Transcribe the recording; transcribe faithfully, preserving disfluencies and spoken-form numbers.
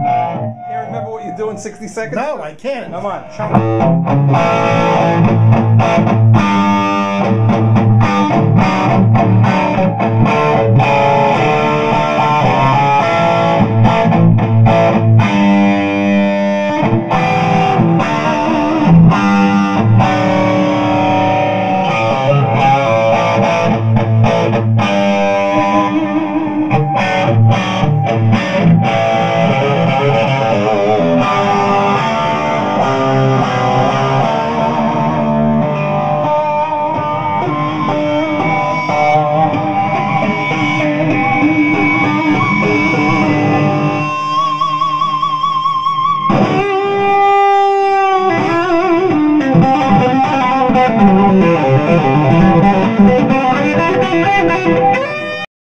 Can't remember what you do in sixty seconds? No, I can't. Come on, chunk it.